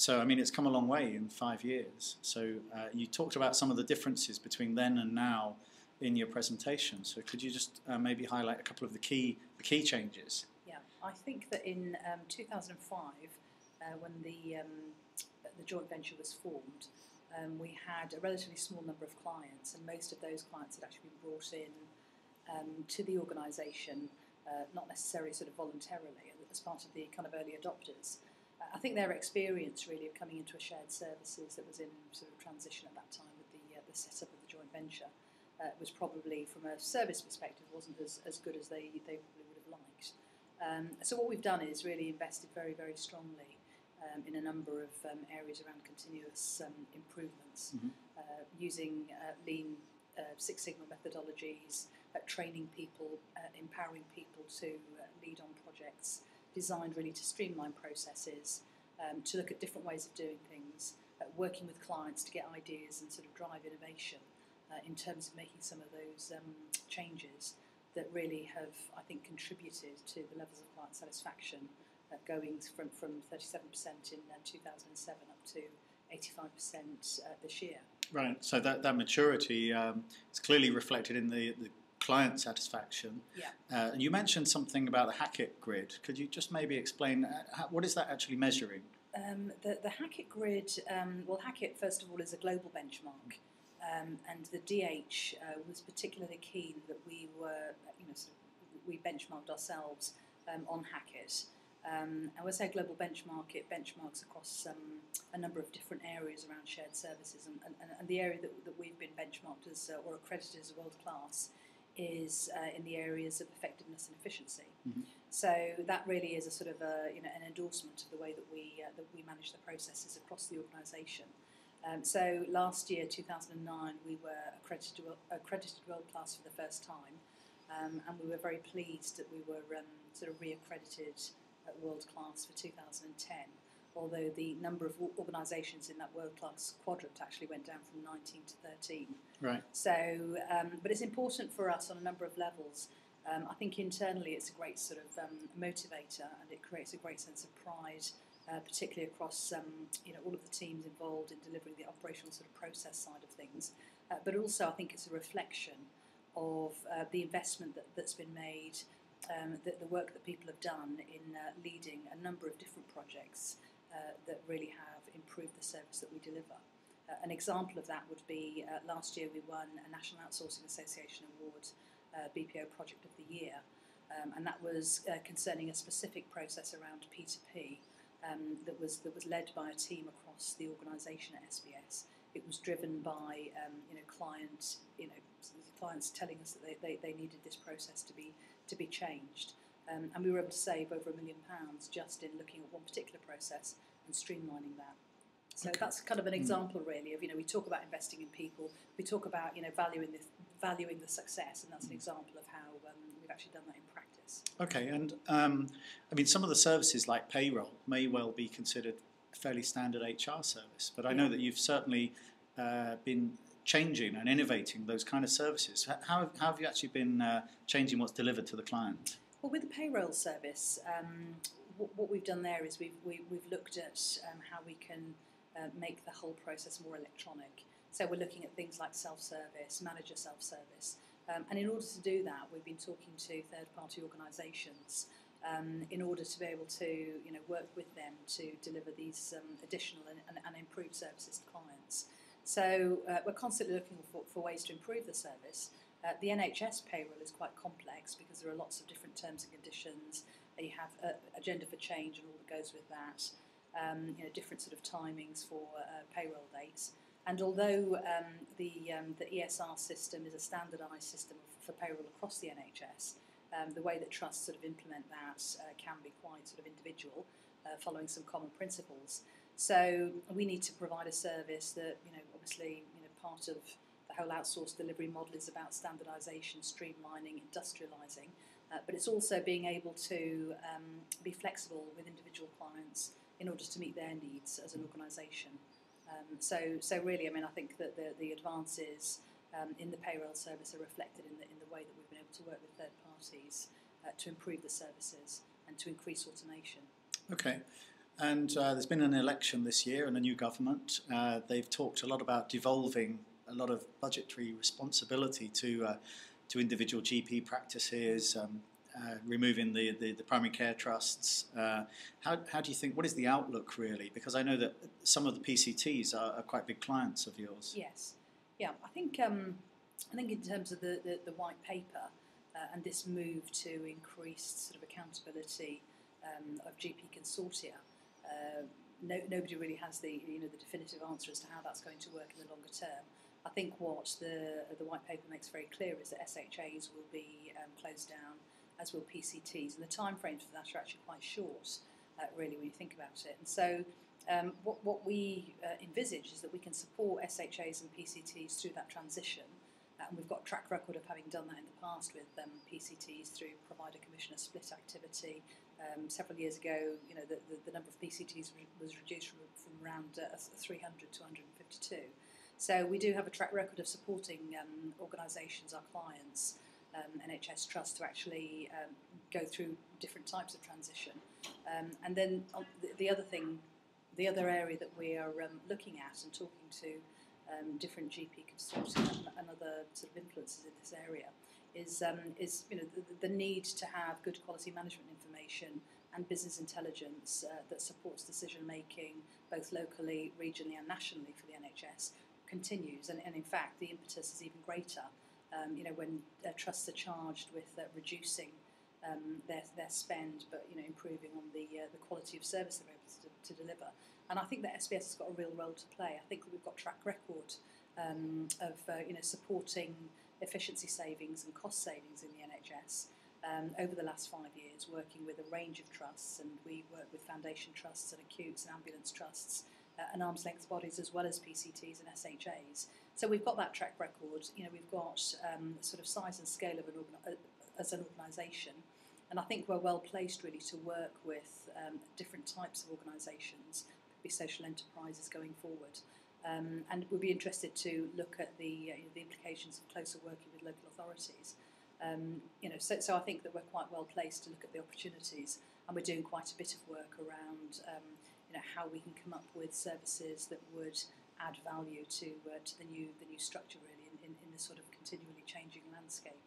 So, I mean, it's come a long way in 5 years. So you talked about some of the differences between then and now in your presentation. So could you just maybe highlight a couple of the key changes? Yeah, I think that in 2005, when the joint venture was formed, we had a relatively small number of clients, and most of those clients had actually been brought in to the organisation, not necessarily sort of voluntarily, as part of the kind of early adopters. I think their experience really of coming into a shared services that was in sort of transition at that time with the setup of the joint venture was probably, from a service perspective, wasn't as good as they probably would have liked. So what we've done is really invested very, very strongly in a number of areas around continuous improvements, mm-hmm. Using lean Six Sigma methodologies, training people, empowering people to lead on projects, designed really to streamline processes, to look at different ways of doing things, working with clients to get ideas and sort of drive innovation in terms of making some of those changes that really have, I think, contributed to the levels of client satisfaction going from 37% in 2007 up to 85% this year. Right, so that maturity is clearly reflected in the client satisfaction. Yeah. And you mentioned something about the Hackett grid. Could you just maybe explain what is that actually measuring? The Hackett grid, well, Hackett, first of all, is a global benchmark, and the DH was particularly keen that we were, sort of, we benchmarked ourselves on Hackett. And when I say global benchmark, it benchmarks across a number of different areas around shared services, and the area that we've been benchmarked as or accredited as world class is in the areas of effectiveness and efficiency. Mm-hmm. So that really is a sort of an endorsement of the way that we manage the processes across the organisation. So last year, 2009, we were accredited world class for the first time, and we were very pleased that we were sort of re-accredited world class for 2010, although the number of organisations in that world class quadrant actually went down from 19 to 13. Right. So, but it's important for us on a number of levels. I think internally it's a great sort of motivator, and it creates a great sense of pride, particularly across all of the teams involved in delivering the operational sort of process side of things. But also, I think it's a reflection of the investment that's been made. The work that people have done in leading a number of different projects that really have improved the service that we deliver. An example of that would be last year we won a National Outsourcing Association Award, BPO Project of the Year, and that was concerning a specific process around P2P that was led by a team across the organisation at SBS. It was driven by clients telling us that they needed this process to be changed, and we were able to save over £1 million just in looking at one particular process and streamlining that. So okay. That's kind of an example, really, of we talk about investing in people, we talk about valuing the success, and that's an example of how we've actually done that in practice. Okay, and I mean, some of the services like payroll may well be considered a fairly standard HR service, but I know that you've certainly been changing and innovating those kind of services. How have you actually been changing what's delivered to the client? Well, with the payroll service, what we've done there is we've looked at how we can make the whole process more electronic. So we're looking at things like self-service, manager self-service, and in order to do that, we've been talking to third-party organisations in order to be able to work with them to deliver these additional and improved services to clients. So we're constantly looking for ways to improve the service. The NHS payroll is quite complex because there are lots of different terms and conditions. You have agenda for change and all that goes with that. Different sort of timings for payroll dates. And although the ESR system is a standardised system for payroll across the NHS, the way that trusts sort of implement that can be quite sort of individual, following some common principles. So we need to provide a service that, obviously, part of the whole outsourced delivery model is about standardisation, streamlining, industrialising, but it's also being able to be flexible with individual clients in order to meet their needs as an organisation. So really, I mean, I think that the advances in the payroll service are reflected in the way that we've been able to work with third parties to improve the services and to increase automation. Okay. And there's been an election this year and a new government. They've talked a lot about devolving a lot of budgetary responsibility to individual GP practices, removing the primary care trusts. How do you think, what is the outlook really? Because I know that some of the PCTs are quite big clients of yours. Yes, yeah, I think in terms of the white paper and this move to increased sort of accountability of GP consortia, nobody really has the definitive answer as to how that's going to work in the longer term. I think what the white paper makes very clear is that SHAs will be closed down, as will PCTs, and the timeframes for that are actually quite short, really, when you think about it. And so what we envisage is that we can support SHAs and PCTs through that transition, and we've got a track record of having done that in the past with PCTs through provider-commissioner split activity. Several years ago, you know, the number of PCTs was reduced from around 300 to 152. So we do have a track record of supporting organisations, our clients, NHS Trust, to actually go through different types of transition. And then the other thing, the other area that we are looking at and talking to different GP consortia and other sort of influences in this area is the need to have good quality management information and business intelligence that supports decision making both locally, regionally and nationally for the NHS continues, and in fact the impetus is even greater when trusts are charged with reducing their spend, but improving on the quality of service they're able to deliver. And I think that SBS has got a real role to play. I think we've got track record of supporting efficiency savings and cost savings in the NHS over the last 5 years, working with a range of trusts, and we work with foundation trusts and acutes and ambulance trusts and arm's length bodies, as well as PCTs and SHAs. So we've got that track record. We've got sort of size and scale of as an organisation, and I think we're well placed really to work with different types of organisations, could be social enterprises going forward, and we'll be interested to look at the implications of closer working with local authorities. So I think that we're quite well placed to look at the opportunities, and we're doing quite a bit of work around how we can come up with services that would add value to the new structure really in this sort of continually changing landscape.